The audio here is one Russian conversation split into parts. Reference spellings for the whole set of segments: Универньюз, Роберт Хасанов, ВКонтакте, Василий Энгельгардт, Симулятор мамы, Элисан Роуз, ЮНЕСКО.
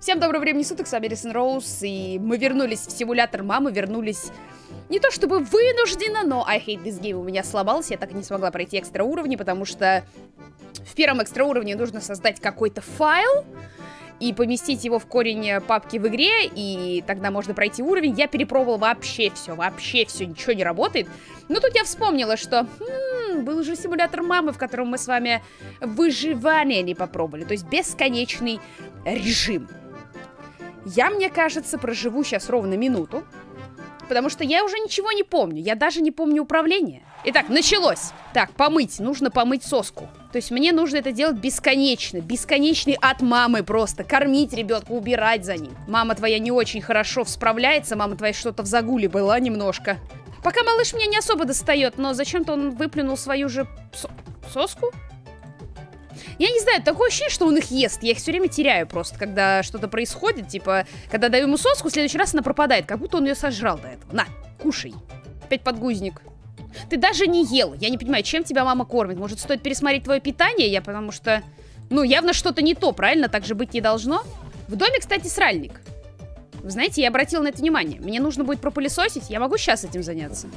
Всем доброго времени суток, с вами Элисан Роуз, и мы вернулись в симулятор мамы, вернулись не то чтобы вынужденно, но I hate this game у меня сломался, я так и не смогла пройти экстра уровни, потому что в первом экстра уровне нужно создать какой-то файл и поместить его в корень папки в игре, и тогда можно пройти уровень. Я перепробовала вообще все, ничего не работает. Но тут я вспомнила, что был же симулятор мамы, в котором мы с вами выживание не попробовали, то есть бесконечный режим. Я, мне кажется, проживу сейчас ровно минуту, потому что я уже ничего не помню. Я даже не помню управление. Итак, началось. Так, помыть. Нужно помыть соску. То есть мне нужно это делать бесконечно. Бесконечный ад мамы просто. Кормить ребенка, убирать за ним. Мама твоя не очень хорошо справляется. Мама твоя что-то в загуле была немножко. Пока малыш меня не особо достает, но зачем-то он выплюнул свою же соску. Я не знаю, такое ощущение, что он их ест. Я их все время теряю просто, когда что-то происходит. Типа, когда даю ему соску, в следующий раз она пропадает. Как будто он ее сожрал до этого. На, кушай. Опять подгузник. Ты даже не ел. Я не понимаю, чем тебя мама кормит. Может, стоит пересмотреть твое питание? Потому что, ну, явно что-то не то, правильно? Так же быть не должно. В доме, кстати, сральник. Вы знаете, я обратила на это внимание. Мне нужно будет пропылесосить. Я могу сейчас этим заняться.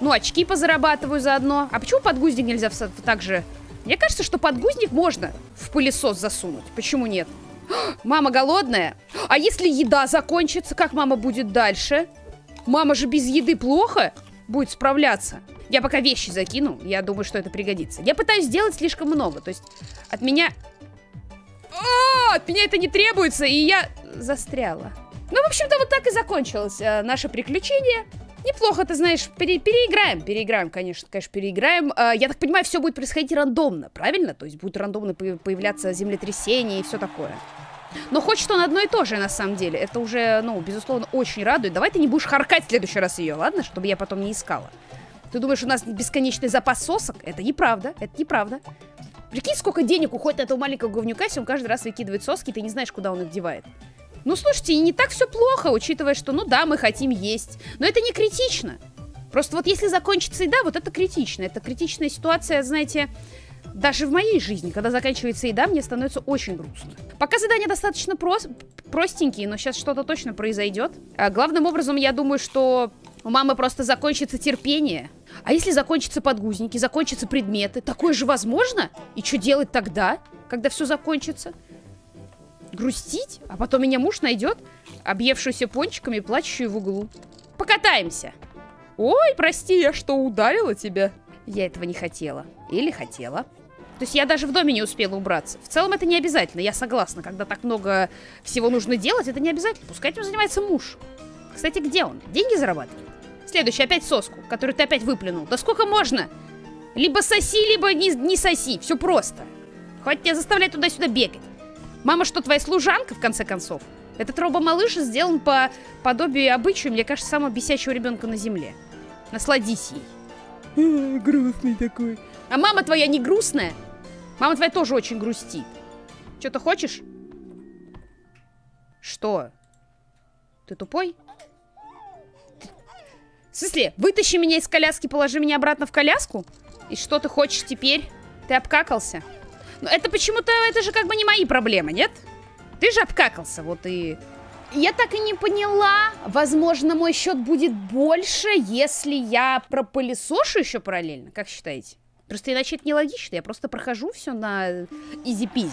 Ну, очки позарабатываю заодно. А почему подгузник нельзя так же... Мне кажется, что подгузник можно в пылесос засунуть. Почему нет? Мама голодная. А если еда закончится, как мама будет дальше? Мама же без еды плохо будет справляться. Я пока вещи закину. Я думаю, что это пригодится. Я пытаюсь сделать слишком много. То есть от меня... от меня это не требуется, и я застряла. Ну, в общем-то, вот так и закончилось наше приключение. Неплохо, ты знаешь, переиграем, конечно, переиграем. Я так понимаю, все будет происходить рандомно, правильно? То есть будут рандомно появляться землетрясения и все такое. Но хочет он одно и то же, на самом деле. Это уже, ну, безусловно, очень радует. Давай ты не будешь харкать в следующий раз ее, ладно? Чтобы я потом не искала. Ты думаешь, у нас бесконечный запас сосок? Это неправда, это неправда. Прикинь, сколько денег уходит от этого маленького говнюка, если он каждый раз выкидывает соски, и ты не знаешь, куда он их девает. Ну, слушайте, и не так все плохо, учитывая, что, ну да, мы хотим есть. Но это не критично. Просто вот если закончится еда, вот это критично. Это критичная ситуация, знаете, даже в моей жизни. Когда заканчивается еда, мне становится очень грустно. Пока задания достаточно простенькие, но сейчас что-то точно произойдет. Главным образом, я думаю, что у мамы просто закончится терпение. А если закончатся подгузники, закончатся предметы, такое же возможно? И что делать тогда, когда все закончится? Грустить, а потом меня муж найдет, объевшуюся пончиками и плачущую в углу. Покатаемся. Ой, прости, я что, ударила тебя? Я этого не хотела. Или хотела. То есть я даже в доме не успела убраться. В целом это не обязательно, я согласна. Когда так много всего нужно делать, это не обязательно. Пускай этим занимается муж. Кстати, где он? Деньги зарабатывает? Следующий, опять соску, которую ты опять выплюнул. Да сколько можно? Либо соси, либо не соси. Все просто. Хватит тебя заставлять туда-сюда бегать. Мама, что твоя служанка, в конце концов? Этот робо-малыш сделан по подобию и обычаю, мне кажется, самого бесячего ребенка на земле. Насладись ей. Грустный такой. А мама твоя не грустная? Мама твоя тоже очень грустит. Что ты хочешь? Что? Ты тупой? В смысле, вытащи меня из коляски, положи меня обратно в коляску? И что ты хочешь теперь? Ты обкакался? Но это почему-то, это же как бы не мои проблемы, нет? Ты же обкакался, вот и... Я так и не поняла, возможно, мой счет будет больше, если я пропылесошу еще параллельно, как считаете? Просто иначе это нелогично, я просто прохожу все на изи-пизи.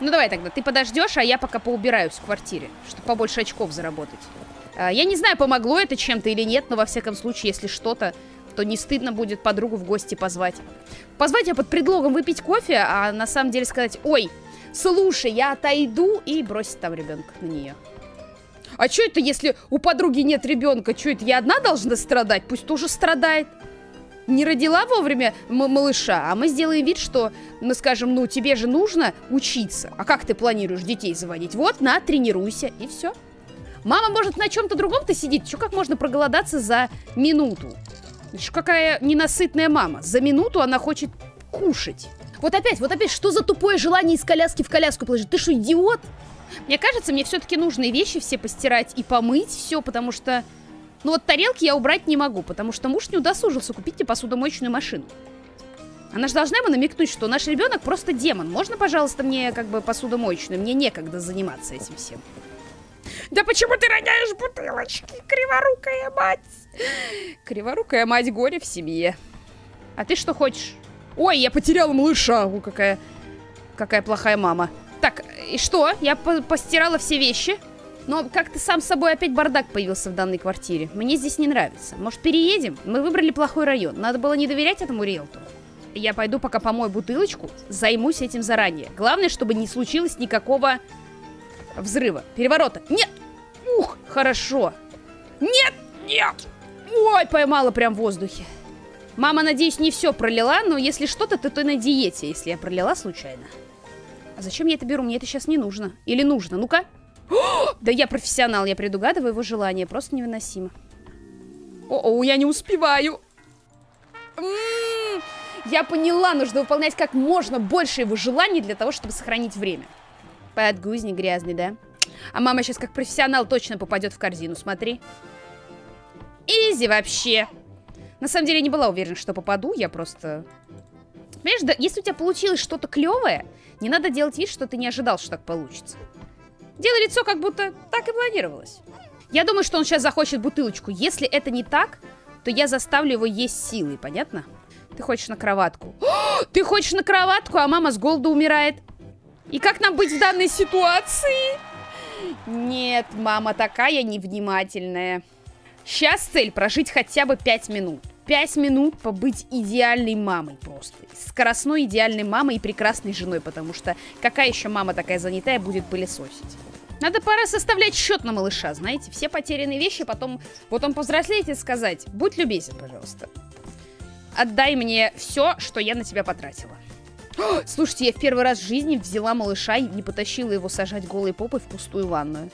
Ну давай тогда, ты подождешь, а я пока поубираюсь в квартире, чтобы побольше очков заработать. Я не знаю, помогло это чем-то или нет, но во всяком случае, если что-то... то не стыдно будет подругу в гости позвать. Позвать я под предлогом выпить кофе, а на самом деле сказать: ой, слушай, я отойду, и бросить там ребенка на нее. А что это, если у подруги нет ребенка? Что это, я одна должна страдать? Пусть тоже страдает. Не родила вовремя малыша, а мы сделаем вид, что мы скажем: ну, тебе же нужно учиться. А как ты планируешь детей заводить? Вот, на, тренируйся, и все. Мама, может, на чем-то другом-то сидит? Что, как можно проголодаться за минуту? Какая ненасытная мама. За минуту она хочет кушать. Вот опять, что за тупое желание из коляски в коляску положить? Ты что, идиот? Мне кажется, мне все-таки нужные вещи все постирать и помыть все, потому что... Ну вот тарелки я убрать не могу, потому что муж не удосужился купить мне посудомоечную машину. Она же должна ему намекнуть, что наш ребенок просто демон. Можно, пожалуйста, мне как бы посудомоечную? Мне некогда заниматься этим всем. Да почему ты роняешь бутылочки, криворукая мать? Криворукая мать, горе в семье. А ты что хочешь? Ой, я потеряла малыша. О, какая плохая мама. Так, и что? Я постирала все вещи. Но как-то сам собой опять бардак появился в данной квартире. Мне здесь не нравится. Может, переедем? Мы выбрали плохой район. Надо было не доверять этому риэлтору. Я пойду пока помою бутылочку. Займусь этим заранее. Главное, чтобы не случилось никакого взрыва. Переворота. Нет! Ух, хорошо. Нет! Нет! Ой, поймала прям в воздухе. Мама, надеюсь, не все пролила. Но если что-то, то ты на диете, если я пролила случайно. А зачем я это беру? Мне это сейчас не нужно. Или нужно? Ну-ка. Да я профессионал, я предугадываю его желание. Просто невыносимо. О-о, я не успеваю. Я поняла, нужно выполнять как можно больше его желаний для того, чтобы сохранить время. Подгузник грязный, да? А мама сейчас как профессионал точно попадет в корзину, смотри. Изи вообще. На самом деле я не была уверена, что попаду, я просто... Понимаешь, да, если у тебя получилось что-то клевое, не надо делать вид, что ты не ожидал, что так получится. Делай лицо, как будто так и планировалось. Я думаю, что он сейчас захочет бутылочку. Если это не так, то я заставлю его есть силой, понятно? Ты хочешь на кроватку. О, ты хочешь на кроватку, а мама с голоду умирает. И как нам быть в данной ситуации? Нет, мама такая невнимательная. Сейчас цель прожить хотя бы 5 минут. 5 минут побыть идеальной мамой просто. Скоростной идеальной мамой и прекрасной женой, потому что какая еще мама такая занятая будет пылесосить? Надо пора составлять счет на малыша, знаете, все потерянные вещи, потом вот он повзрослеет и сказать: будь любезен, пожалуйста, отдай мне все, что я на тебя потратила. О, слушайте, я в первый раз в жизни взяла малыша и не потащила его сажать голой попой в пустую ванную.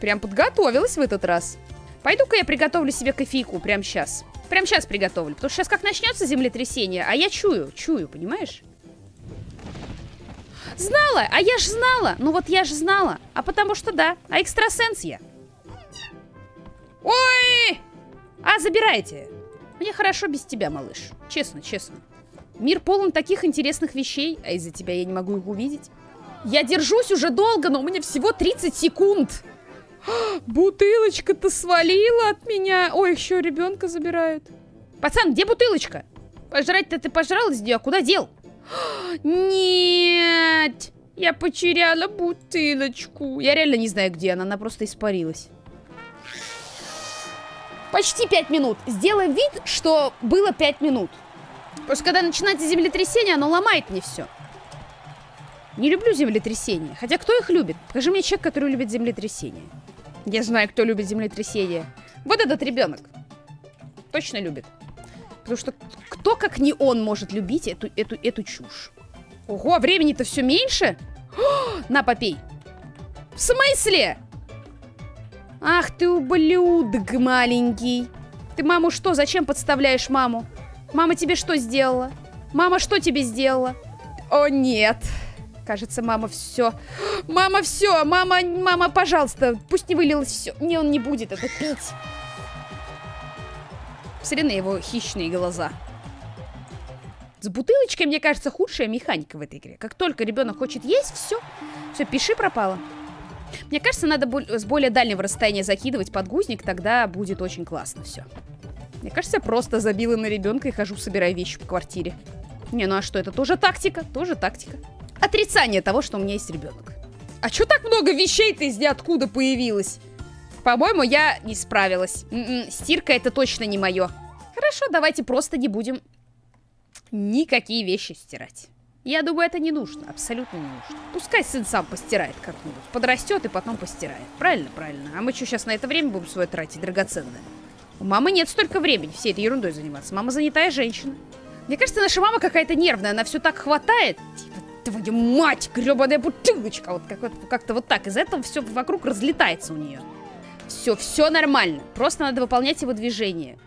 Прям подготовилась в этот раз. Пойду-ка я приготовлю себе кофейку прямо сейчас. Прямо сейчас приготовлю, потому что сейчас как начнется землетрясение, а я чую, понимаешь? Знала, а я ж знала, ну вот я ж знала, а потому что да, а экстрасенс я. Ой! А, забирайте. Мне хорошо без тебя, малыш, честно. Мир полон таких интересных вещей, а из-за тебя я не могу их увидеть. Я держусь уже долго, но у меня всего 30 секунд. Бутылочка-то свалила от меня. Ой, еще ребенка забирают. Пацан, где бутылочка? Пожрать-то ты пожрал из нее, куда дел? Нет, я потеряла бутылочку. Я реально не знаю, где она просто испарилась. Почти 5 минут. Сделай вид, что было 5 минут. Просто когда начинается землетрясение, оно ломает мне все. Не люблю землетрясения. Хотя кто их любит? Покажи мне человека, который любит землетрясения. Я знаю, кто любит землетрясения. Вот этот ребенок. Точно любит. Потому что кто, как не он, может любить эту чушь? Ого, времени-то все меньше? О, на, попей. В смысле? Ах ты ублюдок маленький. Ты маму что, зачем подставляешь маму? Мама тебе что сделала? Мама что тебе сделала? О, нет. Кажется, мама все. Мама все. Мама, пожалуйста, пусть не вылилось все. Не, он не будет это пить. Посмотри на его хищные глаза. С бутылочкой, мне кажется, худшая механика в этой игре. Как только ребенок хочет есть, все, пиши пропало. Мне кажется, надо с более дальнего расстояния закидывать подгузник, тогда будет очень классно все. Мне кажется, я просто забила на ребенка и хожу, собираю вещи по квартире. Не, ну а что, это тоже тактика? Тоже тактика. Отрицание того, что у меня есть ребенок. А что так много вещей-то из ниоткуда появилось? По-моему, я не справилась. Стирка это точно не мое. Хорошо, давайте просто не будем никакие вещи стирать. Я думаю, это не нужно, абсолютно не нужно. Пускай сын сам постирает как-нибудь. Подрастет и потом постирает. Правильно. А мы что, сейчас на это время будем свое тратить драгоценное? У мамы нет столько времени всей этой ерундой заниматься. Мама занятая женщина. Мне кажется, наша мама какая-то нервная. Она все так хватает. Типа, твою мать, гребаная бутылочка. Вот как-то вот так. Из-за этого все вокруг разлетается у нее. Все нормально. Просто надо выполнять его движение.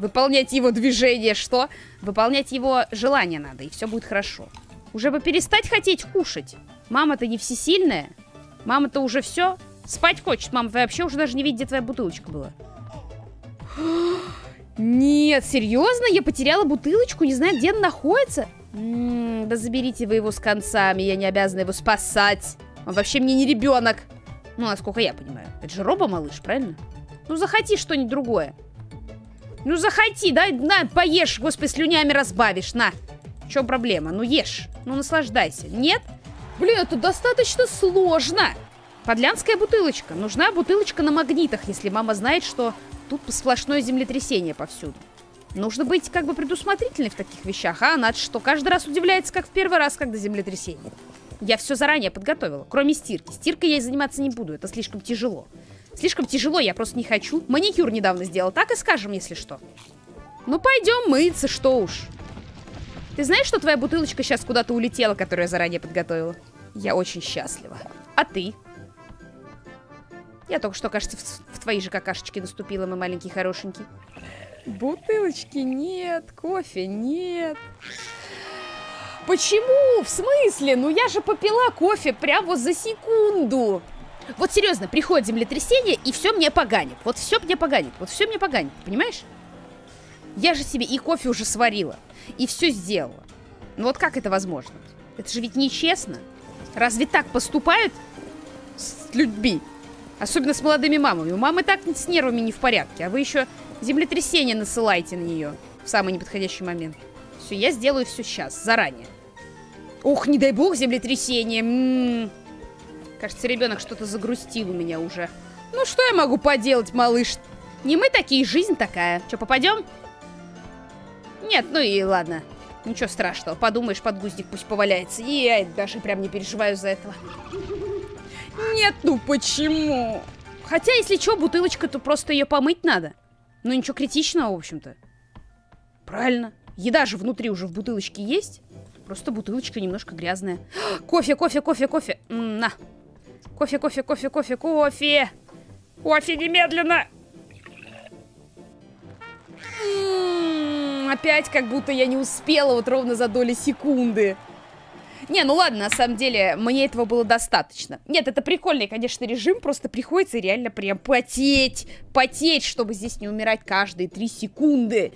Выполнять его движение, что? Выполнять его желание надо, и все будет хорошо. Уже бы перестать хотеть кушать. Мама-то не всесильная. Мама-то уже все. Спать хочет. Мама, ты вообще уже даже не видишь, где твоя бутылочка была. Нет, серьезно? Я потеряла бутылочку, не знаю, где она находится? Да заберите вы его с концами, я не обязана его спасать. Он вообще мне не ребенок. Ну, насколько я понимаю. Это же робо-малыш, правильно? Ну, захоти что-нибудь другое. Ну, захоти, да, на, поешь, господи, слюнями разбавишь, на. В чем проблема? Ну, ешь, ну, наслаждайся. Нет? Блин, это достаточно сложно. Подлянская бутылочка. Нужна бутылочка на магнитах, если мама знает, что тут сплошное землетрясение повсюду. Нужно быть как бы предусмотрительной в таких вещах, а она что, каждый раз удивляется, как в первый раз, когда землетрясение. Я все заранее подготовила, кроме стирки. Стиркой я заниматься не буду, это слишком тяжело. Слишком тяжело, я просто не хочу. Маникюр недавно сделал, так и скажем, если что. Ну, пойдем мыться, что уж. Ты знаешь, что твоя бутылочка сейчас куда-то улетела, которую я заранее подготовила? Я очень счастлива. А ты? Я только что, кажется, в твои же какашечки наступила, мой маленький хорошенький. Бутылочки нет, кофе нет. Почему? В смысле? Ну я же попила кофе прямо вот за секунду. Вот серьезно, приходит землетрясение, и все мне поганит. Вот все мне поганит, вот все мне поганит, понимаешь? Я же себе и кофе уже сварила, и все сделала. Ну вот как это возможно? Это же ведь нечестно. Разве так поступают с людьми? Особенно с молодыми мамами. У мамы так с нервами не в порядке. А вы еще землетрясение насылаете на нее в самый неподходящий момент. Все, я сделаю все сейчас, заранее. Ох, не дай бог землетрясение. Кажется, ребенок что-то загрустил у меня уже. Ну что я могу поделать, малыш? Не мы такие, жизнь такая. Че, попадем? Нет, ну и ладно. Ничего страшного. Подумаешь, подгузник пусть поваляется. И я даже прям не переживаю за этого. Нет, ну почему? Хотя, если что, бутылочка, то просто ее помыть надо. Ну, ничего критичного, в общем-то. Правильно. Еда же внутри уже в бутылочке есть. Просто бутылочка немножко грязная. Кофе, кофе, кофе, кофе. На. Кофе, кофе, кофе, кофе, кофе. Кофе немедленно. Опять как будто я не успела вот ровно за доли секунды. Не, ну ладно, на самом деле, мне этого было достаточно. Нет, это прикольный, конечно, режим, просто приходится реально прям потеть, чтобы здесь не умирать каждые 3 секунды.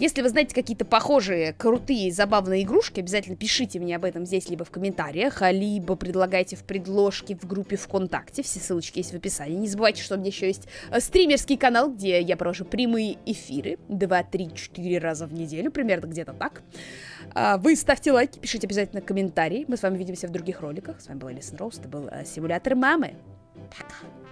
Если вы знаете какие-то похожие, крутые, забавные игрушки, обязательно пишите мне об этом здесь либо в комментариях, а либо предлагайте в предложке в группе ВКонтакте, все ссылочки есть в описании. Не забывайте, что у меня еще есть стримерский канал, где я провожу прямые эфиры 2-3-4 раза в неделю, примерно где-то так. Вы ставьте лайки, пишите обязательно комментарии, мы с вами увидимся в других роликах. С вами была Элисан Роуз, это был Симулятор мамы. Пока!